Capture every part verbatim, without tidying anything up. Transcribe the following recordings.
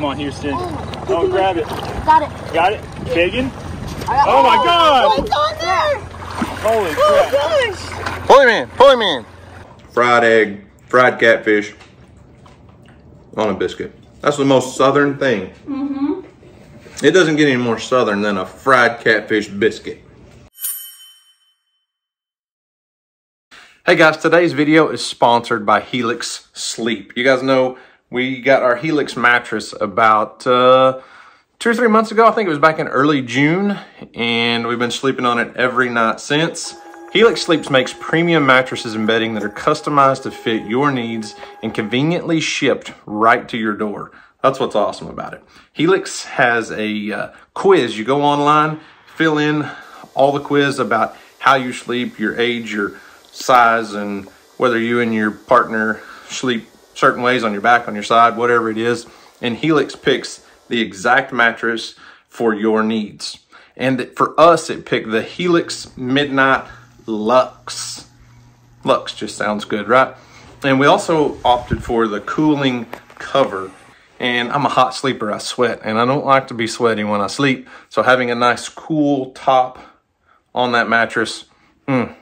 Come on, Houston. Oh, oh grab it. Got it. Got it? Kagan? Oh, oh my God! Oh, it's on there! Holy crap. Oh gosh! Pull him in. Pull him in. Fried egg, fried catfish on a biscuit. That's the most southern thing. Mm-hmm. It doesn't get any more southern than a fried catfish biscuit. Hey guys, today's video is sponsored by Helix Sleep. You guys know we got our Helix mattress about uh, two or three months ago. I think it was back in early June, and we've been sleeping on it every night since. Helix Sleeps makes premium mattresses and bedding that are customized to fit your needs and conveniently shipped right to your door. That's what's awesome about it. Helix has a uh, quiz. You go online, fill in all the quiz about how you sleep, your age, your size, and whether you and your partner sleep certain ways on your back, on your side, whatever it is. And Helix picks the exact mattress for your needs. And for us, it picked the Helix Midnight Lux. Lux just sounds good, right? And we also opted for the cooling cover. And I'm a hot sleeper, I sweat, and I don't like to be sweaty when I sleep. So having a nice cool top on that mattress, mm,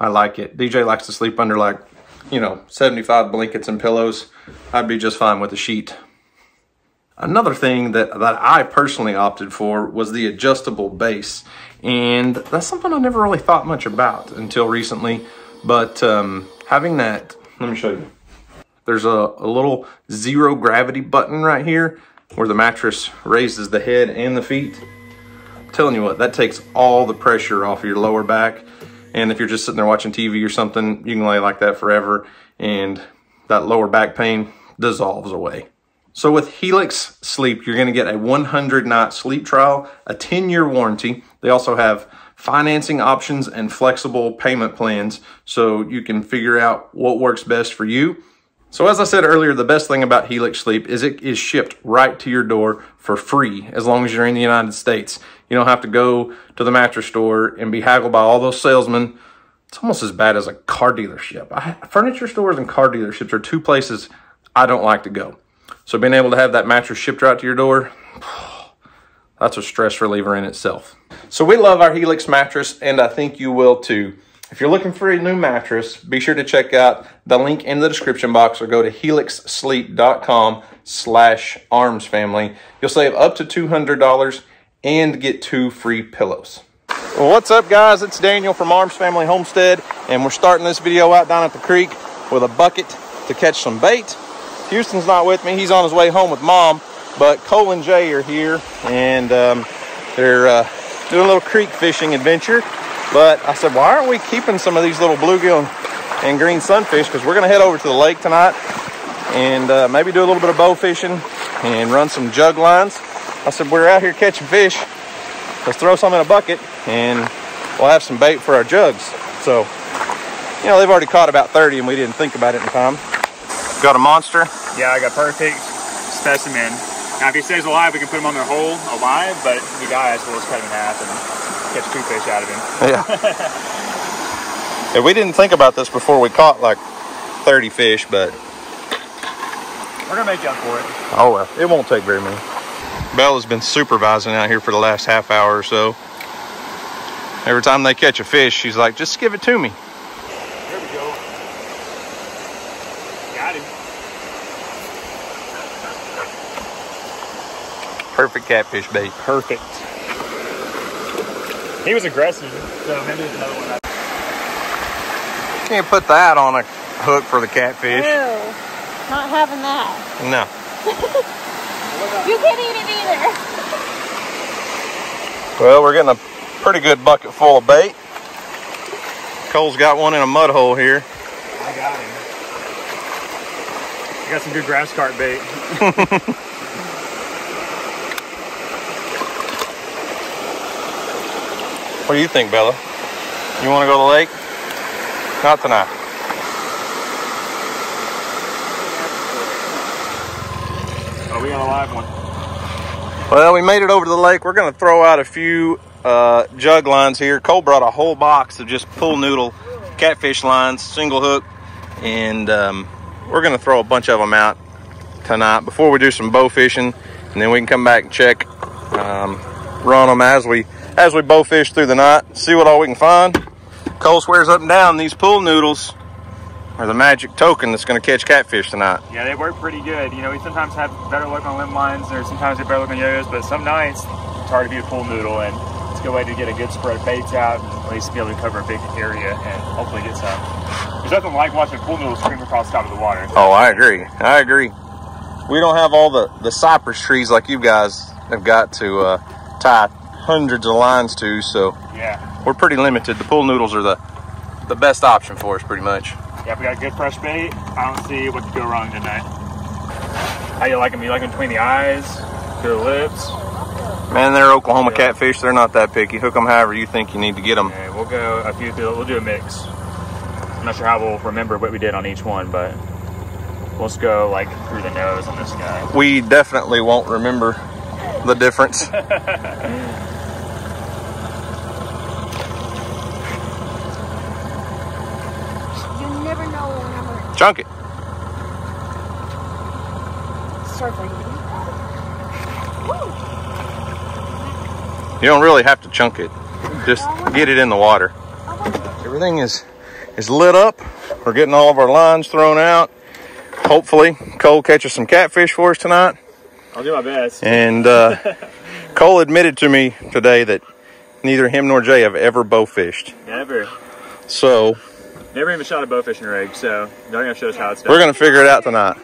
I like it. D J likes to sleep under like, you know, seventy-five blankets and pillows. I'd be just fine with a sheet. Another thing that, that I personally opted for was the adjustable base. And that's something I never really thought much about until recently. But um, having that, let me show you. There's a, a little zero gravity button right here where the mattress raises the head and the feet. I'm telling you what, that takes all the pressure off your lower back. And if you're just sitting there watching T V or something, you can lay like that forever, and that lower back pain dissolves away. So with Helix Sleep, you're gonna get a one hundred night sleep trial, a ten year warranty. They also have financing options and flexible payment plans, so you can figure out what works best for you. So as I said earlier, the best thing about Helix Sleep is it is shipped right to your door for free as long as you're in the United States. You don't have to go to the mattress store and be haggled by all those salesmen. It's almost as bad as a car dealership. I, furniture stores and car dealerships are two places I don't like to go. So being able to have that mattress shipped right to your door, that's a stress reliever in itself. So we love our Helix mattress, and I think you will too. If you're looking for a new mattress, be sure to check out the link in the description box or go to helix sleep dot com slash arms family. You'll save up to two hundred dollars and get two free pillows. Well, what's up guys? It's Daniel from Arms Family Homestead, and we're starting this video out down at the creek with a bucket to catch some bait. Houston's not with me. He's on his way home with mom, but Cole and Jay are here, and um, they're uh, doing a little creek fishing adventure. But I said, why aren't we keeping some of these little bluegill and green sunfish? Because we're going to head over to the lake tonight and uh, maybe do a little bit of bow fishing and run some jug lines. I said, we're out here catching fish. Let's throw some in a bucket and we'll have some bait for our jugs. So, you know, they've already caught about thirty and we didn't think about it in time. Got a monster? Yeah, I got perfect specimen. Now, if he stays alive, we can put him on their hole alive, but if he dies, we'll just cut him in half and catch two fish out of him. Yeah. Yeah, we didn't think about this before we caught like thirty fish, but we're gonna make up for it. Oh well, it won't take very many. Bella's been supervising out here for the last half hour or so. Every time they catch a fish, she's like, just give it to me. There we go. Got him. Perfect catfish bait. Perfect. He was aggressive, so maybe it's another one. Can't put that on a hook for the catfish. No, not having that. No. You can't eat it either. Well, we're getting a pretty good bucket full of bait. Cole's got one in a mud hole here. I got him. I got some good grass carp bait. What do you think, Bella? You want to go to the lake? Not tonight. Oh, we got a live one. Well, we made it over to the lake. We're going to throw out a few uh, jug lines here. Cole brought a whole box of just pool noodle catfish lines, single hook, and um, we're going to throw a bunch of them out. tonight before we do some bow fishing, and then we can come back and check, um, run them as we as we bow fish through the night, see what all we can find. Cole swears up and down these pool noodles are the magic token that's going to catch catfish tonight. Yeah, they work pretty good. You know, we sometimes have better luck on limb lines, or sometimes we have better luck on yo-yos, but some nights it's hard to beat a pool noodle, and it's a good way to get a good spread of baits out and at least be able to cover a big area and hopefully get some. There's nothing like watching pool noodles scream across the top of the water. Oh, I agree. I agree. We don't have all the, the cypress trees like you guys have got to uh, tie hundreds of lines to, so yeah, we're pretty limited. The pool noodles are the, the best option for us, pretty much. Yeah, we got good fresh bait. I don't see what could go wrong tonight. How you like them? You like them between the eyes, through the lips? Man, they're Oklahoma yeah. catfish. They're not that picky. Hook them however you think you need to get them. Okay, we'll go a few through. We'll do a mix. I'm not sure how we'll remember what we did on each one, but let's go like through the nose on this guy. We definitely won't remember the difference. Chunk it. Circling. You don't really have to chunk it. Just get it in the water. Everything is is lit up. We're getting all of our lines thrown out. Hopefully, Cole catches some catfish for us tonight. I'll do my best. And uh, Cole admitted to me today that neither him nor Jay have ever bow fished. Never. So. Never even shot a bow fishing rig, so they're gonna show us how it's done. We're gonna figure it out tonight.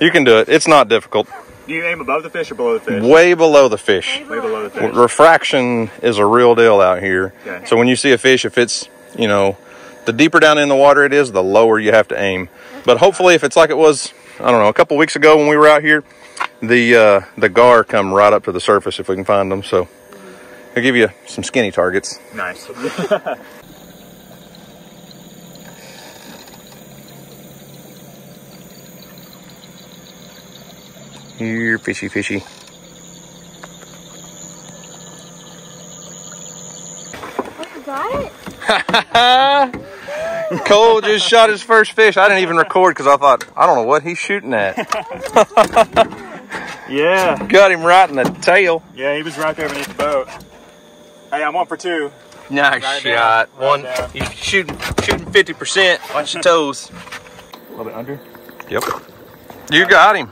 You can do it. It's not difficult. Do you aim above the fish or below the fish? Way below the fish. Way below the fish. Refraction is a real deal out here. Okay. So when you see a fish, if it's, you know, the deeper down in the water it is, the lower you have to aim. But hopefully, if it's like it was, I don't know, a couple weeks ago when we were out here, the uh, the gar come right up to the surface if we can find them. So I'll give you some skinny targets. Nice. Here, fishy, fishy. Oh, you got it? Ha ha! Cole just shot his first fish. I didn't even record because I thought, I don't know what he's shooting at. Yeah. Got him right in the tail. Yeah, he was right there beneath the boat. Hey, I'm one for two. Nice right shot. Down. One, right he's shooting, shooting fifty percent. Watch your toes. A little bit under? Yep. You got him.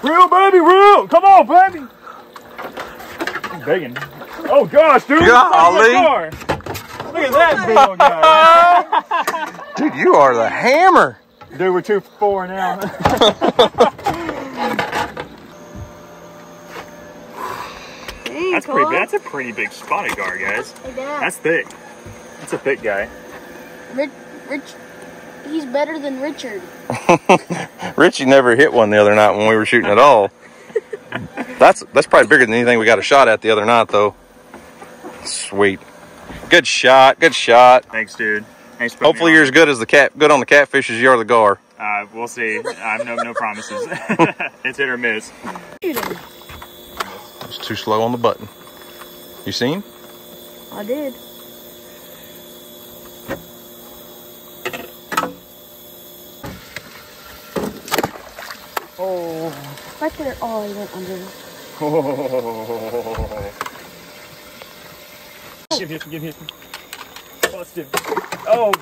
Real, baby, real! Come on, baby! I'm begging. Oh, gosh, dude! Golly! Look at that big old guy. Dude, you are the hammer! Dude, we're two for four now. That's pretty big. That's a pretty big spotted gar, guys. That's thick. That's a thick guy. Rich, Rich. He's better than Richard. Richie never hit one the other night when we were shooting at all. That's that's probably bigger than anything we got a shot at the other night, though. Sweet. Good shot. Good shot. Thanks, dude. Thanks for Hopefully you're on. as good as the cat, good on the catfish as you are the gar. Uh, we'll see. I have no no promises. It's hit or miss. It's too slow on the button. You seen? I did. Oh. Right there. Oh, he went under. Oh. Give him, give him. Busted. Oh,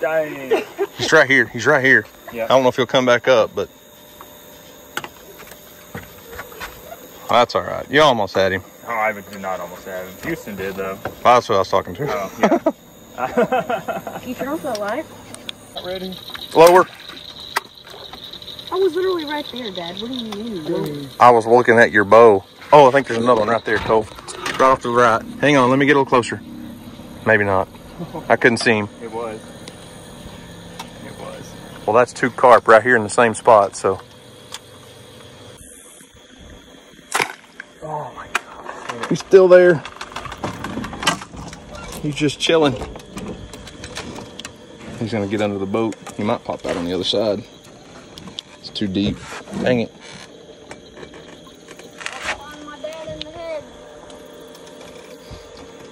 dang. He's right here. He's right here. Yeah. I don't know if he'll come back up, but. Oh, that's all right. You almost had him. Oh, I did not almost have him. Houston did, though. Well, that's what I was talking to. Oh, yeah. You turn off that light? Not ready. Lower. I was literally right there, Dad. What do you mean? Dude? I was looking at your bow. Oh, I think there's another one right there, Cole. Right off to the right. Hang on, let me get a little closer. Maybe not. I couldn't see him. It was. It was. Well, that's two carp right here in the same spot, so. Oh, my God. He's still there. He's just chilling. He's going to get under the boat. He might pop out on the other side. Too deep. Dang it.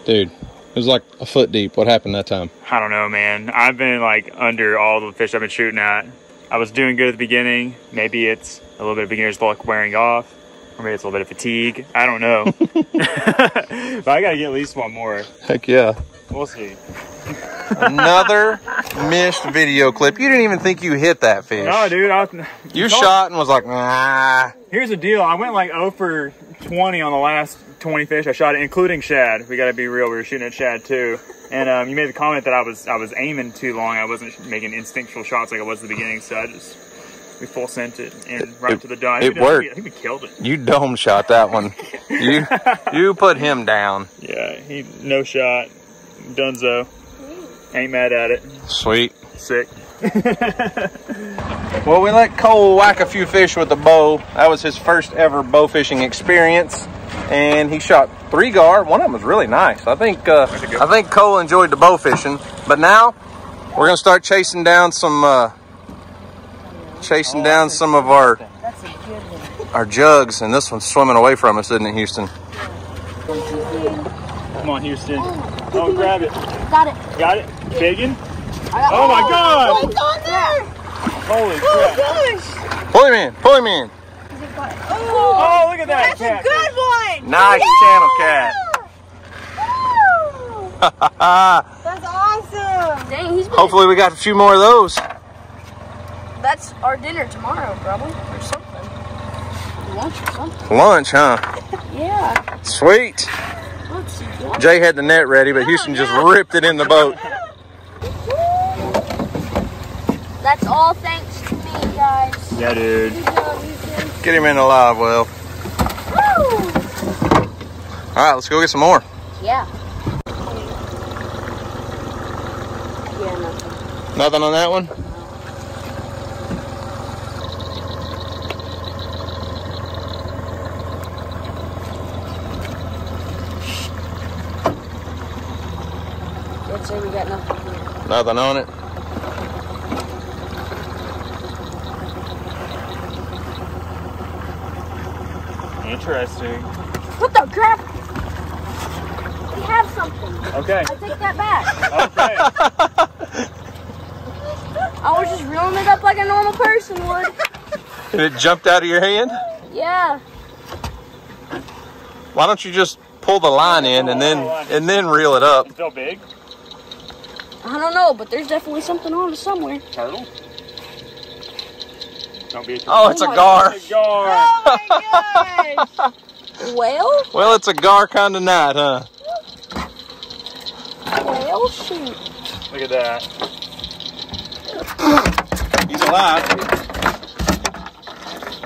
Dude, it was like a foot deep. What happened that time? I don't know, man. I've been like under all the fish I've been shooting at. I was doing good at the beginning. Maybe it's a little bit of beginner's luck wearing off, or maybe it's a little bit of fatigue. I don't know. But I gotta get at least one more. Heck yeah. We'll see. Another missed video clip. You didn't even think you hit that fish. No, dude. I was, you told, shot and was like, nah. Here's the deal. I went like zero for twenty on the last twenty fish I shot, including shad. We got to be real. We were shooting at shad too. And um, you made the comment that I was I was aiming too long. I wasn't making instinctual shots like I was at the beginning. So I just, we full sent it and right it, to the dime. It worked. I think we killed it. You dome shot that one. you you put him down. Yeah, he no shot. Dunzo. Ain't mad at it. Sweet. Sick. Well, we let Cole whack a few fish with a bow. That was his first ever bow fishing experience, and he shot three gar. One of them was really nice. I think uh, I think Cole enjoyed the bow fishing. But now we're gonna start chasing down some uh, chasing oh, down some of our that's a good one. our jugs, and this one's swimming away from us, isn't it, Houston? Come on, Houston. Oh, grab it. Got it. Got it? Biggin? Oh, my God. Oh, it's on there. Holy crap. Oh, gosh. Pull him in. Pull him in. Oh, oh, look at that. That's cat. A good one. Nice yeah. channel cat. Oh. That's awesome. Dang, he's been hopefully, we got a few more of those. That's our dinner tomorrow, probably, or something. Lunch or something. Lunch, huh? Yeah. Sweet. Jay had the net ready, but Houston just ripped it in the boat. That's all thanks to me, guys. Yeah, dude. Get him in a live well. All right, let's go get some more. Yeah. Yeah, nothing. Nothing on that one? We got nothing here. Nothing on it. Interesting. What the crap? We have something. Okay. I take that back. Okay. I was just reeling it up like a normal person would. And it jumped out of your hand? Yeah. Why don't you just pull the line in and then and then reel it up? It's so big. I don't know, but there's definitely something on it somewhere. Turtle? Don't be a turtle. Oh, it's a gar. It's a gar. Oh, my gosh. Well? Well, it's a gar kind of night, huh? Well, shoot. Look at that. He's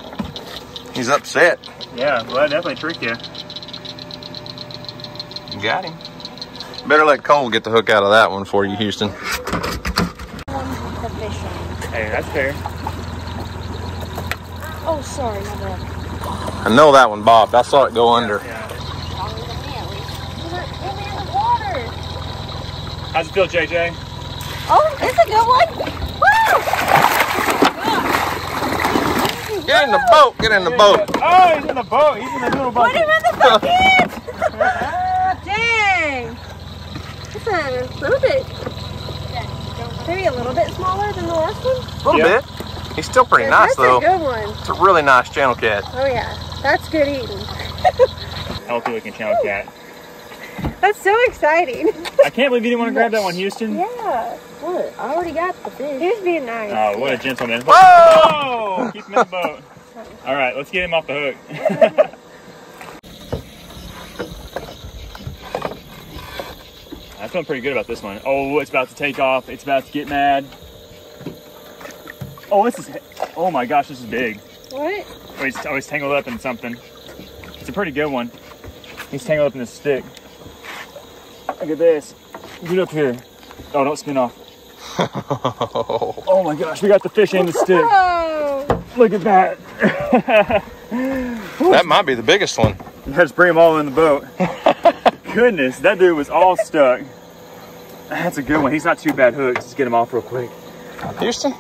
alive. He's upset. Yeah, well, I definitely tricked you. You got him. Better let Cole get the hook out of that one for you, Houston. Hey, that's fair. Oh, sorry, my bad. I know that one bobbed. I saw it go under. Yeah. How's it feel, J J? Oh, it's a good one. Woo! Get in the boat. Get in the boat. Oh, he's in the boat. He's in the little boat. Put him in the bucket. Ah, dang. A little bit, maybe a little bit smaller than the last one. A little yeah. bit. He's still pretty yeah, nice that's though. That's a good one. It's a really nice channel cat. Oh yeah, that's good eating. Healthy looking channel cat. That's so exciting. I can't believe you didn't want to grab that one, Houston. Yeah. What? I already got the fish. He was being nice. Oh, what yeah. a gentleman! Whoa! Keep him in the boat. All right, let's get him off the hook. I feel pretty good about this one. Oh, it's about to take off. It's about to get mad. Oh, this is, oh my gosh, this is big. What? Oh, he's, oh, he's tangled up in something. It's a pretty good one. He's tangled up in this stick. Look at this. Get up here. Oh, don't spin off. Oh my gosh, we got the fish in the stick. Look at that. That might be the biggest one. Let's bring them all in the boat. Goodness, that dude was all stuck. That's a good one. He's not too bad hooked. Let's get him off real quick. Houston,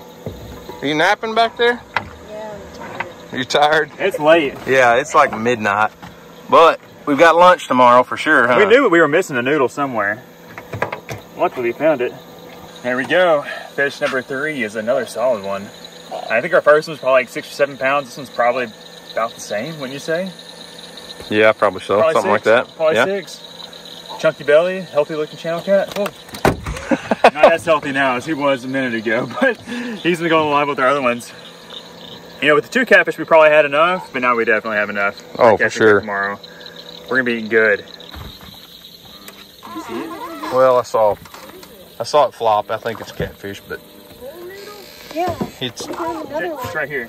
are you napping back there? Yeah, I'm tired. You tired? It's late. Yeah, it's like midnight. But we've got lunch tomorrow for sure, huh? We knew we were missing a noodle somewhere. Luckily, we found it. There we go. Fish number three is another solid one. I think our first one's probably like six or seven pounds. This one's probably about the same, wouldn't you say? Yeah, probably so. Probably Something six, like that. Probably yeah. six. Chunky belly, healthy looking channel cat. Oh. Not as healthy now as he was a minute ago, but he's been going live with our other ones. You know, with the two catfish, we probably had enough, but now we definitely have enough. Oh, for sure. Tomorrow, we're gonna be eating good. You see it? Well, I saw, I saw it flop. I think it's catfish, but yeah, it's, it's right here.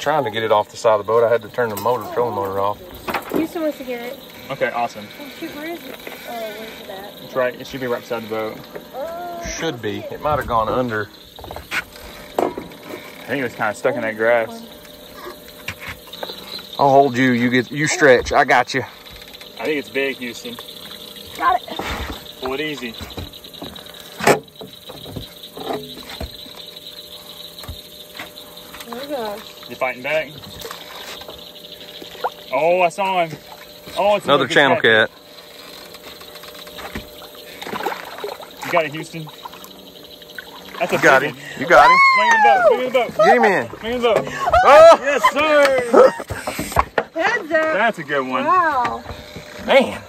Trying to get it off the side of the boat. I had to turn the motor, trolling motor off. Houston wants to get it. Okay, awesome. Oh, shoot, where is it? Oh, where is it at? It's right. It should be right beside the boat. Uh, Should be. It might have gone under. I think it was kind of stuck in that grass. I'll hold you. You get. You stretch. I got you. I think it's big, Houston. Got it. Pull it easy. There we go. You fighting back? Oh, I saw him. Oh, it's another channel cat. cat. You got it, Houston. That's a you got him. You got him. Swing the boat. Swing the boat. Get him in. Swing the boat. Oh! Yes, sir. Heads up. That's a good one. Wow. Man.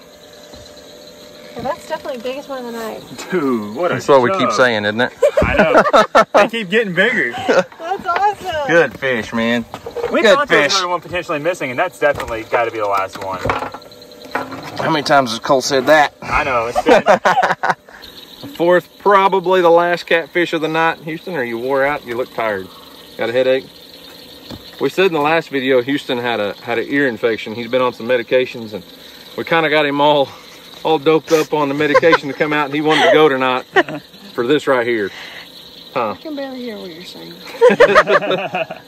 Well, that's definitely the biggest one of the night. Dude, what a That's what we keep saying, isn't it? I know. They keep getting bigger. That's awesome. Good fish, man. We Good thought there was another one potentially missing, and that's definitely got to be the last one. How many times has Cole said that? I know. It's been... Fourth, probably the last catfish of the night, Houston, or you wore out, you look tired. Got a headache? We said in the last video Houston had a had an ear infection. He's been on some medications, and we kind of got him all all doped up on the medication to come out, and he wanted to go tonight for this right here. Huh. I can barely hear what you're saying.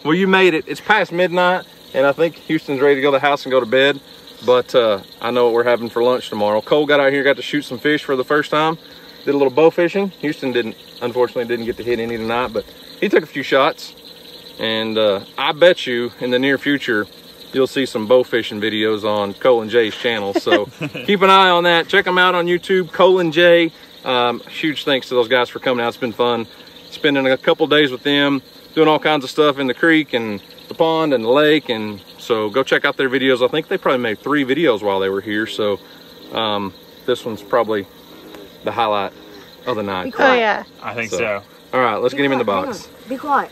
Well, you made it. It's past midnight, and I think Houston's ready to go to the house and go to bed, but uh, I know what we're having for lunch tomorrow. Cole got out here, got to shoot some fish for the first time. Did a little bow fishing. Houston didn't, unfortunately, didn't get to hit any tonight, but he took a few shots. And uh, I bet you in the near future, you'll see some bow fishing videos on Cole and Jay's channel. So keep an eye on that. Check them out on YouTube, Cole and Jay. Um, huge thanks to those guys for coming out. It's been fun spending a couple days with them, doing all kinds of stuff in the creek and the pond and the lake. And so go check out their videos. I think they probably made three videos while they were here. So um, this one's probably the highlight of the night. Oh yeah, I think so. so. All right, let's Be get him quiet, in the box. Be quiet.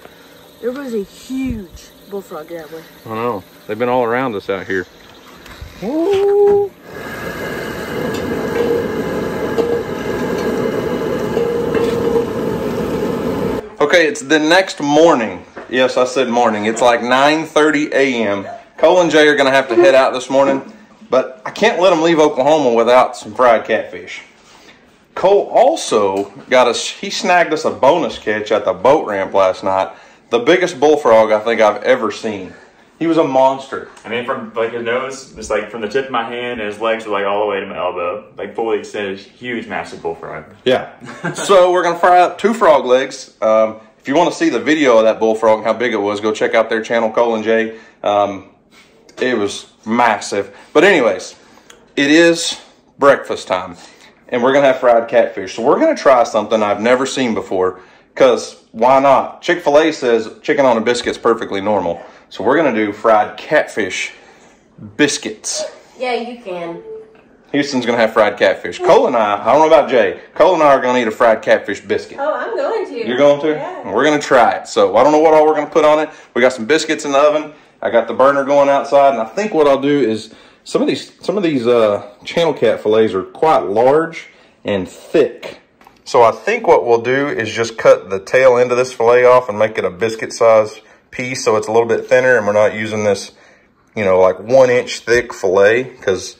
There was a huge bullfrog that way. I know. They've been all around us out here. Woo! Okay, it's the next morning. Yes, I said morning. It's like nine thirty A M Cole and Jay are going to have to head out this morning, but I can't let them leave Oklahoma without some fried catfish. Cole also got us, he snagged us a bonus catch at the boat ramp last night. The biggest bullfrog I think I've ever seen. He was a monster. I mean, from like his nose, it's like from the tip of my hand, and his legs were like all the way to my elbow. Like fully extended, huge, massive bullfrog. Yeah. So we're going to fry up two frog legs. Um, if you want to see the video of that bullfrog and how big it was, go check out their channel, Cole and Jay. Um, it was massive. But anyways, it is breakfast time. And we're going to have fried catfish. So we're going to try something I've never seen before. Because why not? Chick-fil-A says chicken on a biscuit's perfectly normal. So we're going to do fried catfish biscuits. Yeah, you can. Houston's going to have fried catfish. Cole and I, I don't know about Jay. Cole and I are going to eat a fried catfish biscuit. Oh, I'm going to. You're going to? Yeah. We're going to try it. So I don't know what all we're going to put on it. We got some biscuits in the oven. I got the burner going outside. And I think what I'll do is... Some of these, some of these uh, channel cat fillets are quite large and thick. So I think what we'll do is just cut the tail end of this fillet off and make it a biscuit size piece, so it's a little bit thinner, and we're not using this, you know, like one inch thick fillet, because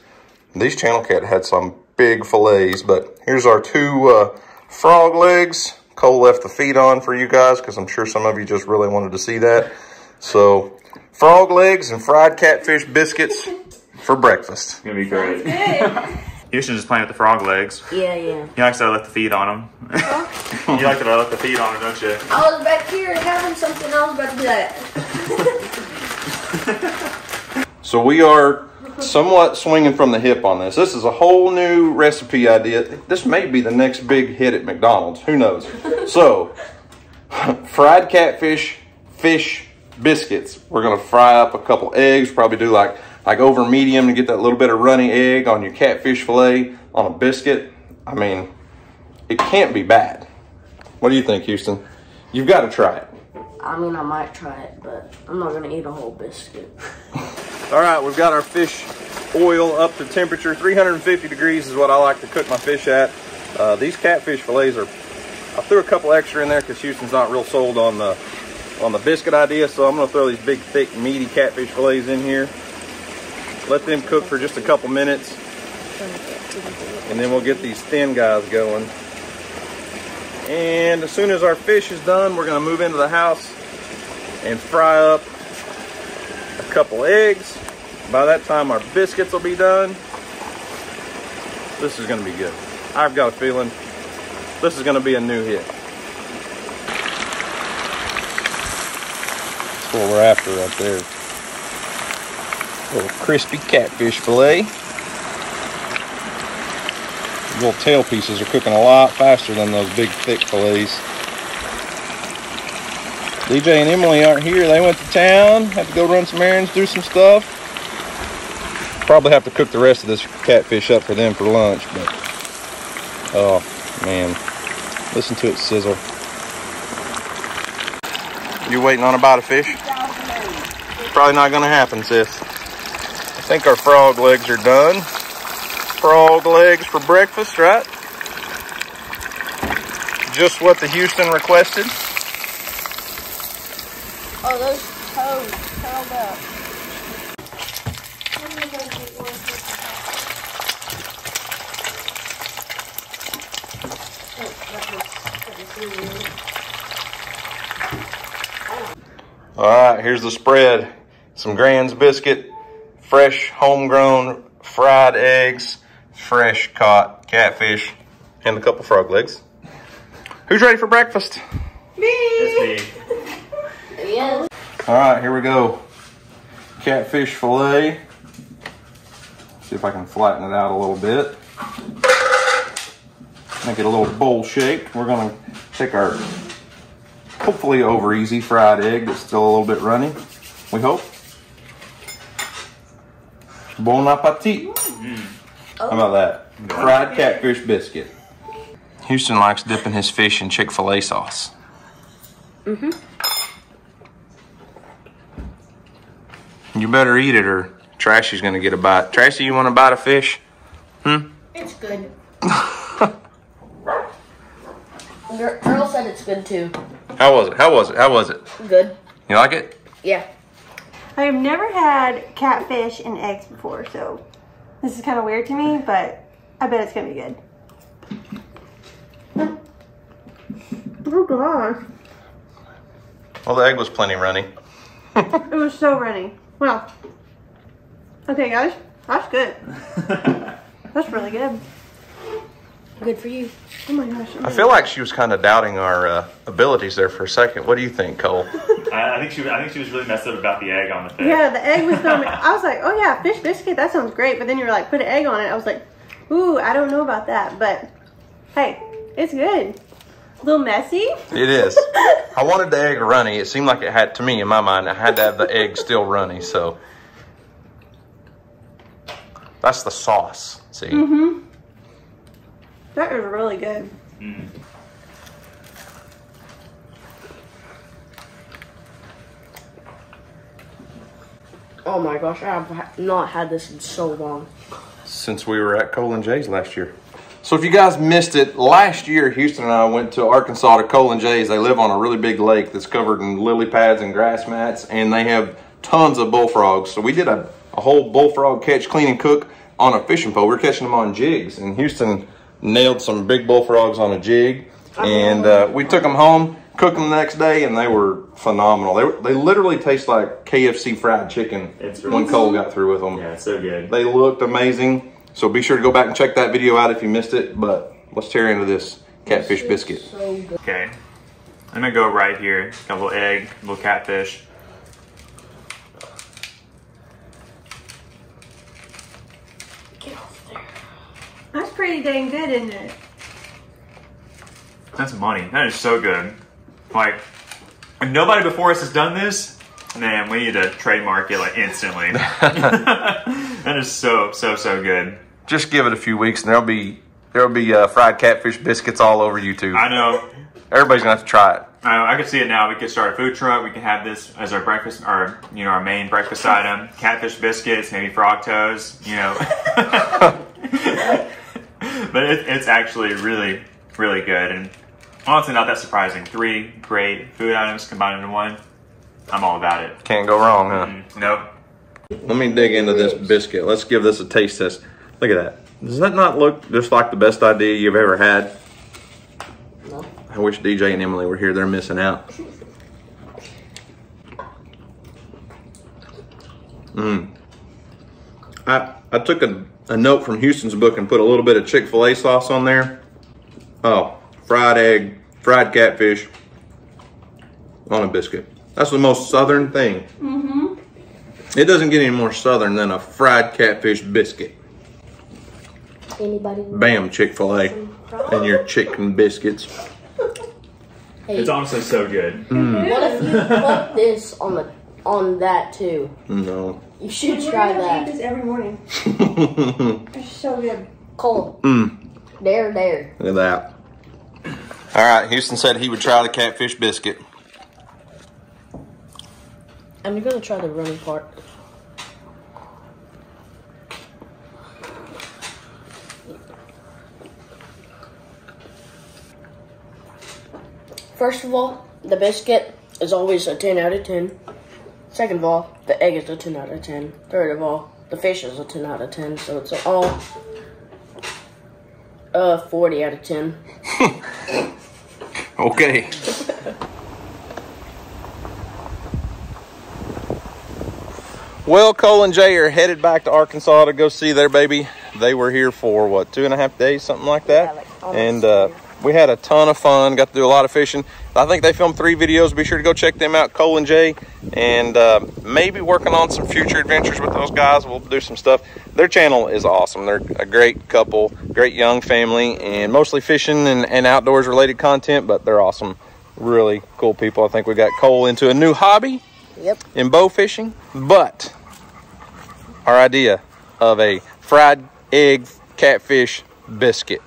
these channel cat had some big fillets. But here's our two uh, frog legs. Cole left the feet on for you guys because I'm sure some of you just really wanted to see that. So frog legs and fried catfish biscuits. For breakfast. It's gonna be great. You should just play with the frog legs. Yeah, yeah. You like to let the feet on them. Huh? You like to let the feet on them, don't you? I was back here having something else, but that. So we are somewhat swinging from the hip on this. This is a whole new recipe idea. This may be the next big hit at McDonald's. Who knows? So, fried catfish fish biscuits. We're gonna fry up a couple eggs, probably do like like over medium to get that little bit of runny egg on your catfish fillet on a biscuit. I mean, it can't be bad. What do you think, Houston? You've got to try it. I mean, I might try it, but I'm not gonna eat a whole biscuit. All right, we've got our fish oil up to temperature. three hundred fifty degrees is what I like to cook my fish at. Uh, these catfish fillets are, I threw a couple extra in there because Houston's not real sold on the on the biscuit idea, so I'm gonna throw these big, thick, meaty catfish fillets in here. Let them cook for just a couple minutes, and then we'll get these thin guys going. And as soon as our fish is done, we're gonna move into the house and fry up a couple eggs. By that time, our biscuits will be done. This is gonna be good. I've got a feeling this is gonna be a new hit. That's what we're after right there. A little crispy catfish fillet. Little tail pieces are cooking a lot faster than those big thick fillets. D J and Emily aren't here. They went to town, had to go run some errands, do some stuff. Probably have to cook the rest of this catfish up for them for lunch, but oh man, listen to it sizzle. You waiting on a bite of fish? Probably not gonna happen, sis. I think our frog legs are done. Frog legs for breakfast, right? Just what the Houston requested. Oh, those toes curled up. I'm gonna go get one for the All right, here's the spread. Some Gran's biscuit, fresh, homegrown, fried eggs, fresh caught catfish, and a couple frog legs. Who's ready for breakfast? Me! It's me. Yes. All right, here we go. Catfish fillet. See if I can flatten it out a little bit. Make it a little bowl shaped. We're gonna take our hopefully over easy fried egg that's still a little bit runny, we hope. Bon appetit. Mm. How about that? Fried catfish biscuit. Houston likes dipping his fish in Chick-fil-A sauce. Mm-hmm. You better eat it or Trashy's going to get a bite. Trashy, you want to bite a fish? Hmm? It's good. Earl said it's good too. How was it? How was it? How was it? Good. You like it? Yeah. I have never had catfish and eggs before, so... This is kind of weird to me, but I bet it's gonna be good. Oh gosh. Well, the egg was plenty runny. It was so runny. Wow. Okay guys, that's good. That's really good. Good for you. Oh my gosh. I feel like she was kind of doubting our uh, abilities there for a second. What do you think, Cole? I, I think she, I think she was really messed up about the egg on the fish. Yeah, the egg was throwing. I was like, oh yeah, fish biscuit. That sounds great. But then you were like, put an egg on it. I was like, ooh, I don't know about that. But hey, it's good. A little messy. It is. I wanted the egg runny. It seemed like it had to me in my mind. I had to have the egg still runny. So that's the sauce. See. Mm-hmm. That is really good. Mm. Oh my gosh, I have not had this in so long. Since we were at Cole and Jay's last year. So if you guys missed it, last year Houston and I went to Arkansas to Cole and Jay's. They live on a really big lake that's covered in lily pads and grass mats, and they have tons of bullfrogs. So we did a, a whole bullfrog catch, clean, and cook on a fishing pole. We were catching them on jigs, and Houston nailed some big bullfrogs on a jig, and uh, we took them home, cooked them the next day, and they were phenomenal. They, were, they literally taste like K F C fried chicken when Cole got through with them. Yeah, so good. They looked amazing, so be sure to go back and check that video out if you missed it, but let's tear into this catfish biscuit. So good. Okay, I'm gonna go right here. Got a little egg, a little catfish. That's pretty dang good, isn't it? That's money. That is so good. Like, If nobody before us has done this, man, we need to trademark it like instantly. That is so, so, so good. Just give it a few weeks and there'll be there'll be uh, fried catfish biscuits all over YouTube. I know. Everybody's gonna have to try it. I know, I can see it now. We could start a food truck. We can have this as our breakfast, our you know, our main breakfast item. Catfish biscuits, maybe frog toes. You know. But it, it's actually really, really good, and honestly, not that surprising. Three great food items combined into one. I'm all about it. Can't go wrong, huh? Mm, nope. Let me dig into this biscuit. Let's give this a taste test. Look at that. Does that not look just like the best idea you've ever had? No. I wish D J and Emily were here. They're missing out. Mmm. I, I took a, a note from Houston's book and put a little bit of Chick-fil-A sauce on there. Oh, fried egg, fried catfish on a biscuit. That's the most southern thing. Mm-hmm. It doesn't get any more southern than a fried catfish biscuit. Anybody? Bam, Chick-fil-A and your chicken biscuits. Hey. It's honestly so good. Mm. What if you put this on the on that too? No. You should We're try that. I eat this every morning. It's so good. Cold. Mm. There, there. Look at that. All right, Houston said he would try the catfish biscuit. I'm gonna try the running part. First of all, the biscuit is always a ten out of ten. Second of all, the egg is a ten out of ten. Third of all, the fish is a ten out of ten. So it's all uh, forty out of ten. Okay. Well, Cole and Jay are headed back to Arkansas to go see their baby. They were here for, what, two and a half days, something like that? Yeah, like and uh, we had a ton of fun, got to do a lot of fishing. I think they filmed three videos. Be sure to go check them out, Cole and Jay. And uh, maybe working on some future adventures with those guys. We'll do some stuff. Their channel is awesome. They're a great couple, great young family, and mostly fishing and, and outdoors-related content, but they're awesome. Really cool people. I think we got Cole into a new hobby. Yep. In bow fishing, but our idea of a fried egg catfish biscuit,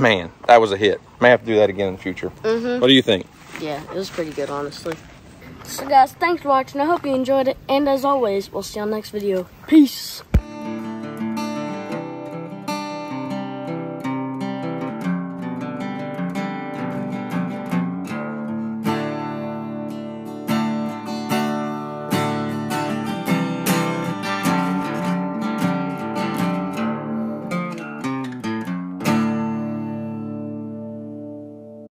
man, that was a hit. May have to do that again in the future. Mm-hmm. What do you think? Yeah, it was pretty good, honestly. So guys, thanks for watching. I hope you enjoyed it, and as always, we'll see you on the next video. Peace.